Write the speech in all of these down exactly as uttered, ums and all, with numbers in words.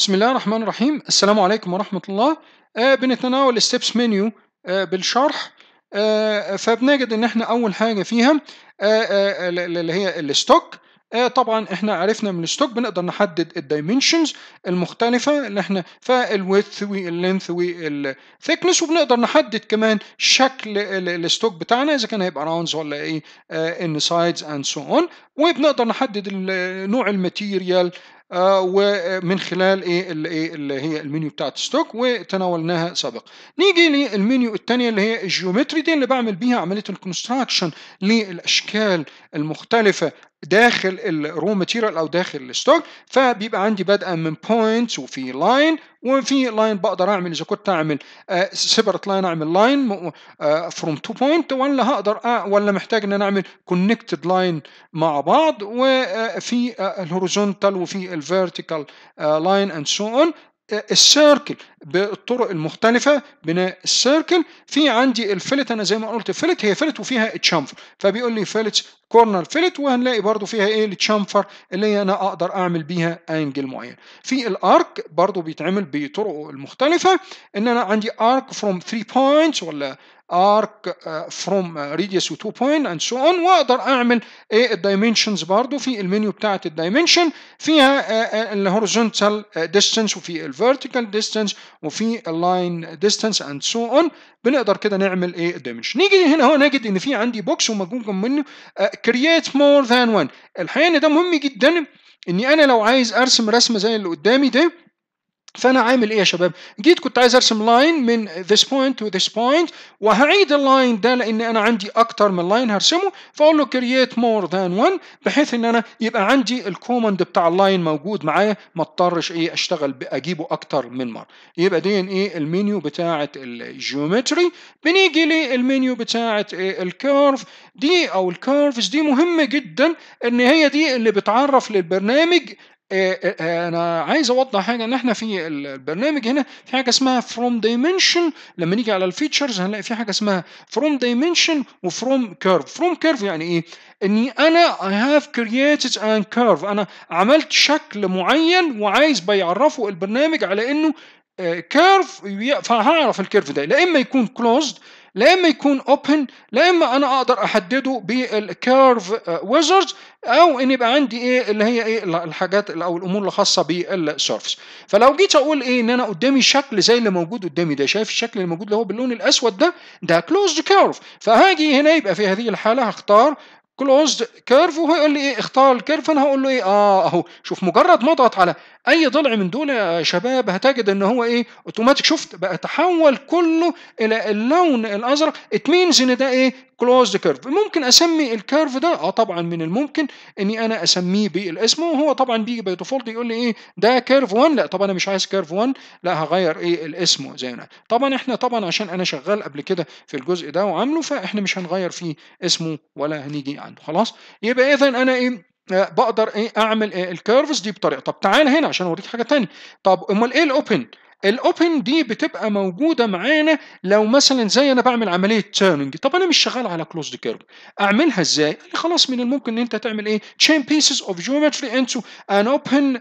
بسم الله الرحمن الرحيم. السلام عليكم ورحمة الله. آه بنتناول ستيبس منيو آه بالشرح. آه فبنجد ان احنا اول حاجة فيها آه آه اللي هي الستوك. آه طبعا احنا عرفنا من الستوك بنقدر نحدد الدايمنشنز المختلفة اللي احنا فالويدث واللينث والثيكنس، وبنقدر نحدد كمان شكل الستوك بتاعنا اذا كان هيبقى راوندز ولا ايه انسايدز اند سو اون، وبنقدر نحدد نوع الماتيريال آه ومن خلال ايه اللي, اللي هي المنيو بتاعت ستوك وتناولناها سابقا. نيجي للمنيو الثانيه اللي هي الجيومتري، دي اللي بعمل بيها عمليه الكونستراكشن للاشكال المختلفه داخل الرو ماتيريال او داخل الستوك. فبيبقى عندي بدءا من بوينتس وفي لاين، وفي لاين بقدر اعمل اذا كنت اعمل آه سيبرت لاين اعمل لاين فروم تو بوينت، ولا هقدر آه ولا محتاج ان انا اعمل كونكتد لاين مع بعض، وفي آه الهوريزونتال وفي الفيرتيكال لاين اند سو اون. السيركل بالطرق المختلفه بناء السيركل. في عندي الفلت، انا زي ما قلت الفلت هي فلت وفيها تشامفر، فبيقول لي فلت كورنر فلت، وهنلاقي برضو فيها ايه التشامفر اللي هي انا اقدر اعمل بيها انجل معين. في الارك برضو بيتعمل بطرق المختلفه، ان انا عندي ارك فروم ثلاثة بوينتس ولا ارك فروم ريديوس و2 بوينت اند سو اون، واقدر اعمل ايه الدايمنشنز برضو في المنيو بتاعه الدايمنشن. فيها الهوريزونتال ديستانس وفي الفيرتيكال ديستانس وفي اللاين ديستانس اند سو اون، بنقدر كده نعمل ايه الدايمنشن. نيجي هنا هو نجد ان في عندي بوكس ومجموعه منه كرييت مور ذان وان. الحقيقه ان ده مهم جدا، اني انا لو عايز ارسم رسمه زي اللي قدامي ده، فانا عامل ايه يا شباب؟ جيت كنت عايز ارسم لاين من this point to this point، وهعيد اللاين ده لان انا عندي اكتر من لاين هرسمه، فاقول له create more than one، بحيث ان انا يبقى عندي الكوماند بتاع اللاين موجود معايا، ما اضطرش ايه اشتغل اجيبه اكتر من مره. يبقى دي ايه المنيو بتاعه الجيومتري. بنيجي للمنيو بتاعه الكيرف دي او الكيرفز، دي مهمه جدا ان هي دي اللي بتعرف للبرنامج. انا عايز اوضح حاجه، ان احنا في البرنامج هنا في حاجه اسمها فروم دايمنشن. لما نيجي على الفيتشرز هنلاقي في حاجه اسمها فروم دايمنشن وفروم كيرف. فروم كيرف يعني ايه؟ اني انا I have created a curve، انا عملت شكل معين وعايز بيعرفه البرنامج على انه كيرف، فهعرف الكيرف ده لا اما يكون closed لا اما يكون اوبن، لا اما انا اقدر احدده بالكيرف ويزرد، او ان يبقى عندي ايه اللي هي ايه الحاجات او الامور الخاصه بالسيرفس. فلو جيت اقول ايه ان انا قدامي شكل زي اللي موجود قدامي ده، شايف الشكل اللي موجود اللي هو باللون الاسود ده، ده كلوزد كيرف. فهاجي هنا يبقى في هذه الحاله هختار كلوزد كيرف، وهيقول لي ايه اختار الكيرف، انا هقول له ايه اه اهو. شوف مجرد ما اضغط على اي ضلع من دول يا شباب هتجد ان هو ايه اوتوماتيك، شفت بقى تحول كله الى اللون الازرق. ات مينز ان ده ايه كلوزد كيرف. ممكن اسمي الكيرف ده اه طبعا من الممكن اني انا اسميه بالاسم، وهو طبعا بيجي باي ديفولت يقول لي ايه ده كيرف واحد، لا طبعا انا مش عايز كيرف واحد، لا هغير ايه الاسم زي ما طبعا احنا طبعا عشان انا شغال قبل كده في الجزء ده وعامله، فاحنا مش هنغير فيه اسمه ولا هنيجي عنده خلاص. يبقى اذا انا ايه بقدر ايه اعمل إيه الكيرفز دي بطريقه. طب تعال هنا عشان اوريك حاجه ثانيه. طب امال ايه الاوبن؟ الاوبن دي بتبقى موجوده معانا لو مثلا زي انا بعمل عمليه تيرنينج. طب انا مش شغال على كلوزد كيرف، اعملها ازاي؟ يعني خلاص من الممكن ان انت تعمل ايه تشين بيسز اوف جيومتري انتو ان اوبن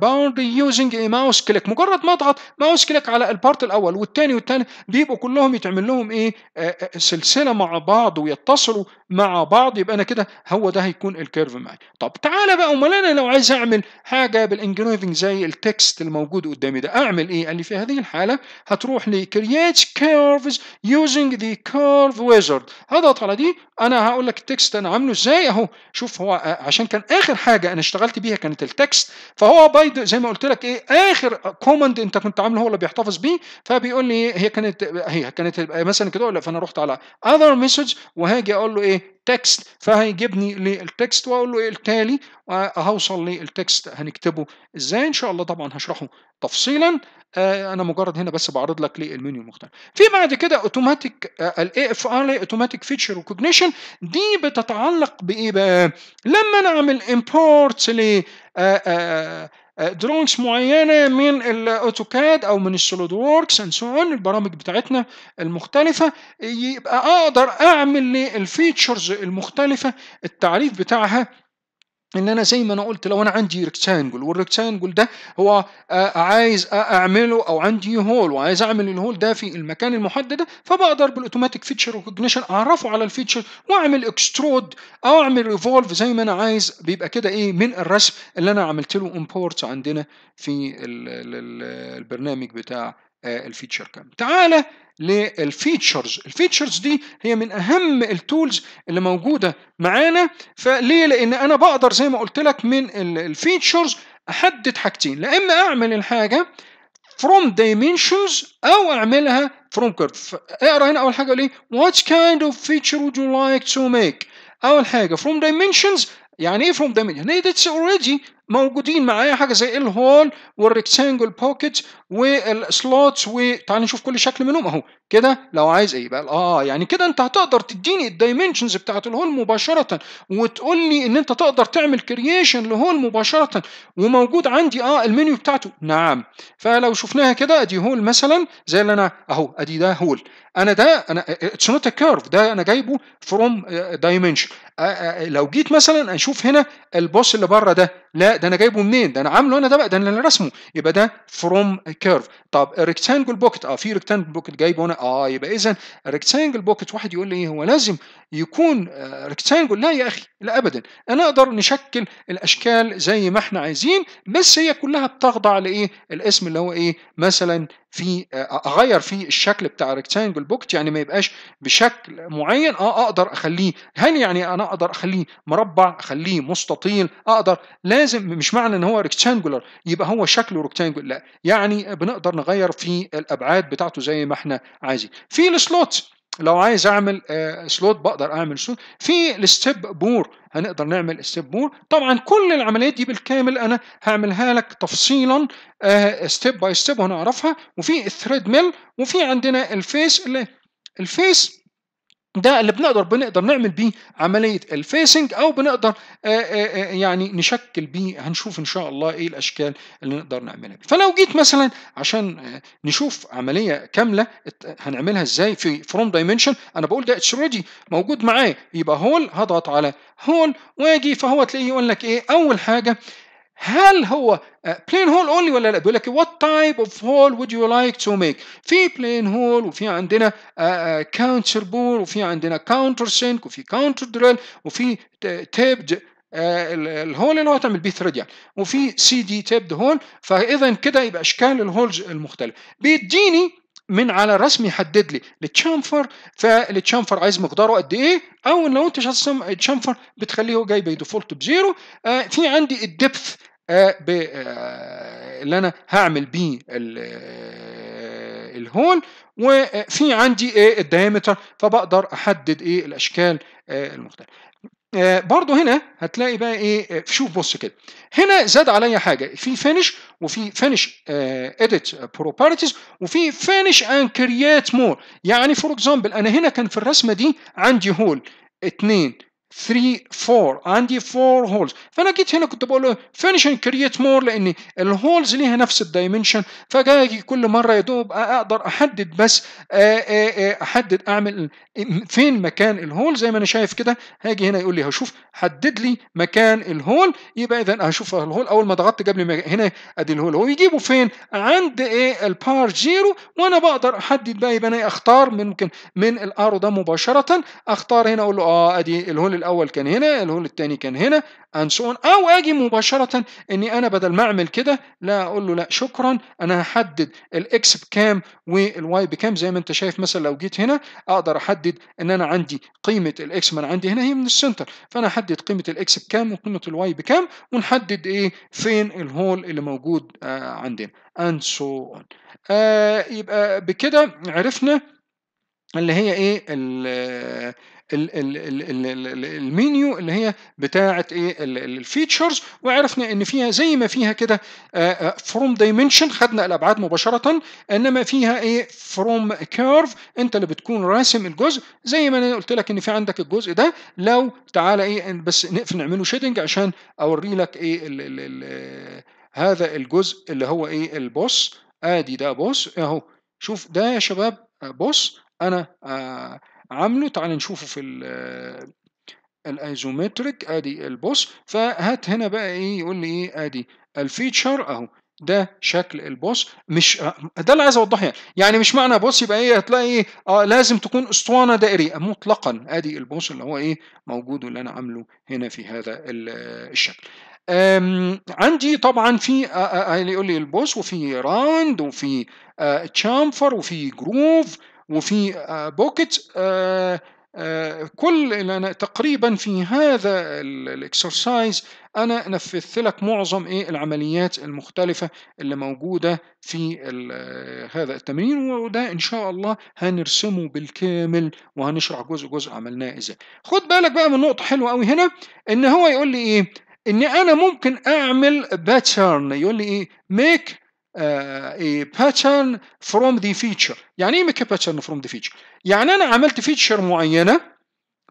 باوندري يوزنج اي ماوس كليك. مجرد ما اضغط ماوس كليك على البارت الاول والثاني والثالث بيبقوا كلهم يتعمل لهم ايه آه سلسله مع بعض ويتصلوا مع بعض، يبقى انا كده هو ده هيكون الكيرف معايا. طب تعالى بقى امال انا لو عايز اعمل حاجه بالانجريفنج زي التكست الموجود قدامي ده اعمل ايه؟ قال لي في هذه الحاله هتروح لي كرييت كيرفز يوزنج ذا كيرف ويزرد. هضغط على دي، انا هقول لك التكست انا عامله ازاي اهو. شوف هو آه عشان كان اخر حاجه انا اشتغلت بيها كانت التكست، فهو بايد زي ما قلت لك ايه اخر كوماند انت كنت عامله هو اللي بيحتفظ بيه. فبيقول لي هي كانت هي كانت مثلا كده ولا، فانا رحت على اذر مسج وهاجي اقول له ايه تكست، فهيجيبني للتكست واقول له ايه التالي، وهوصل للتكست هنكتبه ازاي ان شاء الله. طبعا هشرحه تفصيلا، انا مجرد هنا بس بعرض لك ليه المنيو المختلف. في بعد كده اوتوماتيك الاي اف ار اوتوماتيك فيتشر ريكوجنيشن، دي بتتعلق بايه بقى؟ لما انا اعمل امبورت ل درونكس معينه من الاوتوكاد او من السوليد ووركس اند سو اون البرامج بتاعتنا المختلفه، يبقى اقدر اعمل للفيتشرز المختلفه التعريف بتاعها ان انا زي ما انا قلت لو انا عندي ريكتانجل والريكتانجل ده هو عايز اعمله او عندي هول وعايز اعمل الهول ده في المكان المحدد، فبقدر بالاوتوماتيك فيتشر ريكوجنيشن اعرفه على الفيتشر واعمل اكسترود او اعمل ريفولف زي ما انا عايز، بيبقى كده ايه من الرسم اللي انا عملت له امبورت عندنا في البرنامج بتاع الفيتشر كام. تعالى للفيتشرز، الفيتشرز دي هي من اهم التولز اللي موجوده معانا، فليه؟ لان انا بقدر زي ما قلت لك من الفيتشرز احدد حاجتين، لا اما اعمل الحاجه from dimensions او اعملها from curve. اقرا هنا اول حاجه ليه what kind of feature would you like to make. اول حاجه from dimensions، يعني ايه from dimensions؟ يعني that's already موجودين معايا حاجه زي الهول والريكتانجل بوكيت والسلوتس، وتعالى نشوف كل شكل منهم اهو كده لو عايز ايه بقى. اه يعني كده انت هتقدر تديني الدايمنشنز بتاعت الهول مباشره وتقول لي ان انت تقدر تعمل كرييشن لهول مباشره وموجود عندي اه المنيو بتاعته. نعم، فلو شفناها كده ادي هول مثلا زي اللي انا اهو ادي ده هول، انا ده انا اتس نوت ا كيرف، ده انا جايبه فروم دايمنشن. لو جيت مثلا اشوف هنا البوس اللي بره ده، لا ده انا جايبه منين؟ ده انا عامله انا، ده بقى ده انا رسمه، يبقى ده فروم كيرف. طب الريكتانجل بوكت، اه في ريكتانجل بوكت جايبه هنا، اه يبقى اذا الريكتانجل بوكت. واحد يقول لي ايه هو لازم يكون ريكتانجل؟ لا يا اخي لا ابدا، انا اقدر نشكل الاشكال زي ما احنا عايزين، بس هي كلها بتخضع لايه الاسم اللي هو ايه، مثلا في اغير في الشكل بتاع ريكتانجل بوكت، يعني ما يبقاش بشكل معين. اه اقدر اخليه، هل يعني انا اقدر اخليه مربع، اخليه مستطيل، اقدر لازم، مش معنى ان هو ريكتانجولر يبقى هو شكله ريكتانجل، لا يعني بنقدر نغير في الابعاد بتاعته زي ما احنا عايزين. في السلوت لو عايز اعمل سلوت بقدر اعمل سلوت. في الستيب بور هنقدر نعمل ستيب بور. طبعا كل العمليات دي بالكامل انا هعملها لك تفصيلا ستيب باي ستيب وهنعرفها. وفي الثريد ميل، وفي عندنا الفيس اللي الفيس ده اللي بنقدر بنقدر نعمل بيه عمليه الفيسنج، او بنقدر آآ آآ يعني نشكل بيه. هنشوف ان شاء الله ايه الاشكال اللي نقدر نعملها بيه. فلو جيت مثلا عشان نشوف عمليه كامله هنعملها ازاي في فروم دايمنشن، انا بقول ده اتس اوريدي موجود معايا، يبقى هول هضغط على هول واجي، فهو تلاقيه يقول لك ايه اول حاجه، هل هو بلين هول اونلي ولا لا؟ بيقول لك وات تايب اوف هول وود يو لايك تو ميك. في بلين هول، وفي عندنا كاونتر بور، وفي عندنا كاونتر سينك، وفي كاونتر دريل، وفي تيبد الهول اللي هو تعمل بيه ثريد يعني، وفي سي دي تيبد هول. فاذا كده يبقى اشكال الهولز المختلفه. بيديني من على الرسم يحدد لي التشامفر، فالتشامفر عايز مقداره قد ايه، او لو انت مش هترسم التشامفر بتخليه جاي باي ديفولت بزيرو. آه في عندي الدبث آه آه اللي انا هعمل بيه الهول، وفي عندي ايه الدايمتر، فبقدر احدد ايه الاشكال آه المختلفه. آه برضو هنا هتلاقي بقى ايه، شوف بص كده هنا زاد عليا حاجه في فينش، وفي فينش اديت بروبرتيز، وفي فينش اند كرييت مور. يعني فور اكزامبل انا هنا كان في الرسمه دي عندي هول اتنين تلاتة أربعة، عندي أربعة هولز، فانا جيت هنا كنت بقول له فينش اند كرييت مور لان الهولز ليها نفس الدايمنشن، فجاي كل مره يا دوب اقدر احدد بس آآ آآ احدد اعمل فين مكان الهول. زي ما انا شايف كده هاجي هنا يقول لي هشوف حدد لي مكان الهول، يبقى اذا هشوف الهول اول ما ضغطت جاب لي هنا ادي الهول، هو يجيبه فين عند ايه البار زيرو، وانا بقدر احدد بقى. يبقى انا اختار ممكن من الارو ده مباشره، اختار هنا اقول له اه ادي الهول الاول كان هنا، الهول الثاني كان هنا and so on. او اجي مباشره اني انا بدل ما اعمل كده لا اقول له لا شكرا، انا هحدد الاكس بكام والواي بكام. زي ما انت شايف مثلا لو جيت هنا اقدر احدد ان انا عندي قيمه الاكس، ما انا عندي هنا هي من السنتر، فانا احدد قيمه الاكس بكام وقيمه الواي بكام، ونحدد ايه فين الهول اللي موجود آه عندنا and so on. آه يبقى بكده عرفنا اللي هي ايه ال المينيو اللي هي بتاعه ايه الفيتشرز، وعرفنا ان فيها زي ما فيها كده فروم دايمنشن، خدنا الابعاد مباشره، انما فيها ايه فروم كيرف، انت اللي بتكون راسم الجزء. زي ما انا قلت لك ان في عندك الجزء ده، لو تعالى ايه بس نقفل نعمله شيدنج عشان اوري لك ايه ال ال ال هذا الجزء اللي هو ايه البوس. ادي ده بوس اهو، شوف ده يا شباب بوس انا آه عامله، تعال نشوفه في الايزومتريك، ادي البوص. فهات هنا بقى ايه، يقول لي ايه، ادي الفيتشر اهو، ده شكل البوص. مش ده اللي عايز اوضحه يعني. يعني مش معنى بوص يبقى ايه، هتلاقي ايه، اه لازم تكون اسطوانه دائريه مطلقا. ادي البوص اللي هو ايه موجود واللي انا عامله هنا في هذا الشكل. عندي طبعا في يقول لي البوص، وفي راند، وفي تشامفر، وفي جروف، وفي بوكيت. كل اللي أنا تقريبا في هذا الاكسرسايز انا نفذت لك معظم ايه العمليات المختلفه اللي موجوده في هذا التمرين، وده ان شاء الله هنرسمه بالكامل وهنشرح جزء جزء عملناه ازاي. خد بالك بقى من نقطه حلوه قوي هنا، ان هو يقول لي ايه، ان انا ممكن اعمل باترن. يقول لي ايه، ميك ايه باترن فروم ذا فيتشر. يعني ايه ميك باترن فروم ذا فيتشر؟ يعني انا عملت فيتشر معينه،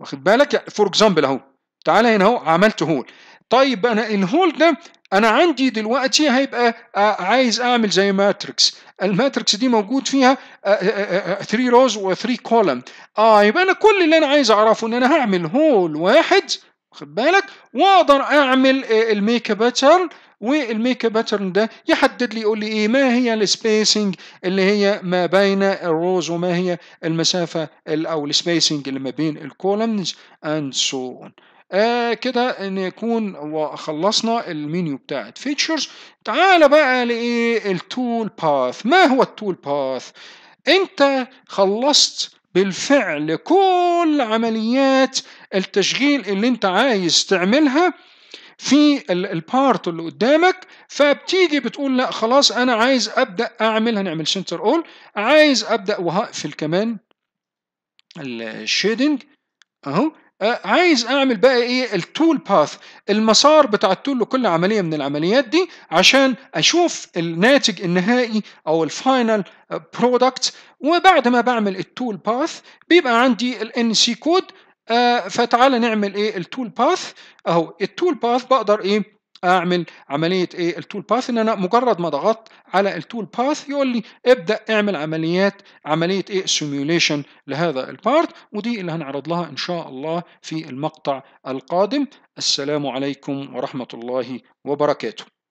واخد بالك، فور اكزامبل اهو، تعالى هنا اهو، عملت هول. طيب انا الهول ده انا عندي دلوقتي هيبقى عايز اعمل زي ماتريكس. الماتريكس دي موجود فيها ثلاثة روز و3 كولم. اه يبقى انا كل اللي انا عايز اعرفه ان انا هعمل هول واحد، واخد بالك، واقدر اعمل الميك باترن، والميك باترن ده يحدد لي، يقول لي ايه، ما هي السبيسنج اللي هي ما بين الروز، وما هي المسافه او السبيسنج اللي ما بين الكولمز اند سو اون. آه كده نكون وخلصنا المنيو بتاعت فيتشرز. تعال بقى لايه، التول باث. ما هو التول باث؟ انت خلصت بالفعل كل عمليات التشغيل اللي انت عايز تعملها في البارت اللي قدامك. فبتيجي بتقول لا خلاص انا عايز ابدا اعمل، هنعمل سنتر اول، عايز ابدا وهقفل كمان الشيدنج اهو، عايز اعمل بقى ايه التول باث، المسار بتاع التول لكل عمليه من العمليات دي، عشان اشوف الناتج النهائي او الفاينل برودكت. وبعد ما بعمل التول باث بيبقى عندي الان سي كود. آه فتعالى نعمل ايه التول باث اهو. التول باث بقدر ايه اعمل عمليه ايه التول باث، ان انا مجرد ما ضغطت على التول باث يقول لي ابدا اعمل عمليات عمليه ايه سيميوليشن لهذا البارت، ودي اللي هنعرض لها ان شاء الله في المقطع القادم. السلام عليكم ورحمه الله وبركاته.